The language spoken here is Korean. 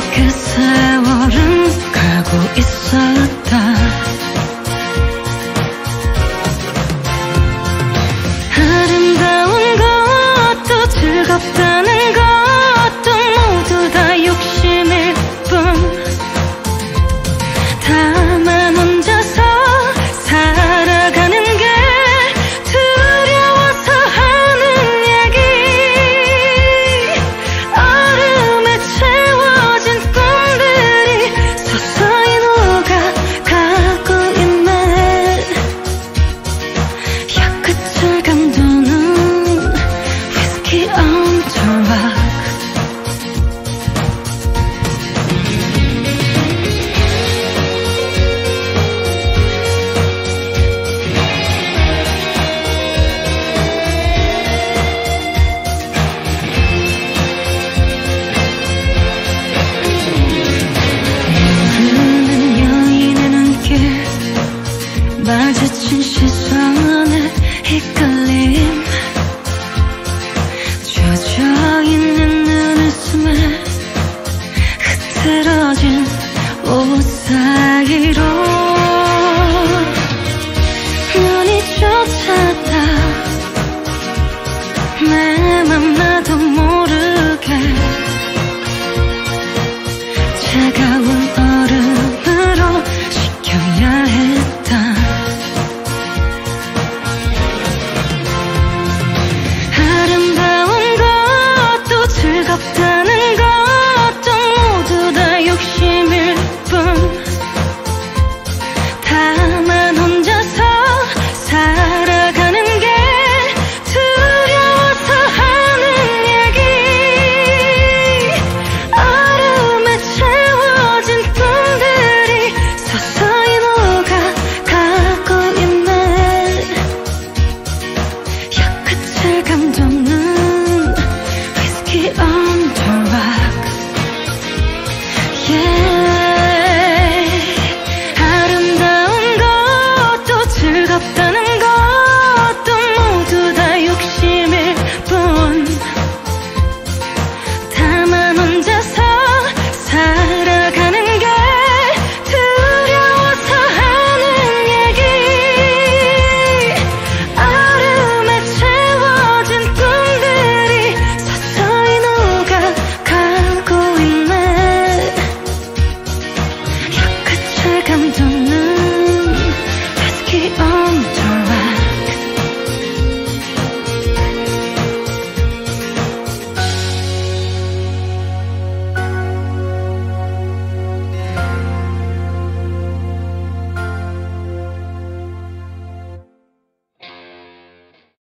그렇게 세월은 가고 있었다. 아름다운 것도 즐겁다는 것도 모두 다 욕심일 뿐. 다만 혼자서 살아가는 게 두려워서 하는 얘기. 얼음에 채워진 꿈들이 서서히 녹아가고 있네. 약끝을 감도는 Whiskey on the rock. 마주친 시선의 헷갈림, 젖어있는 눈웃음에 흐트러진 옷 사이로 눈이 쫓았다. 내 맘 나도 모르게 차가운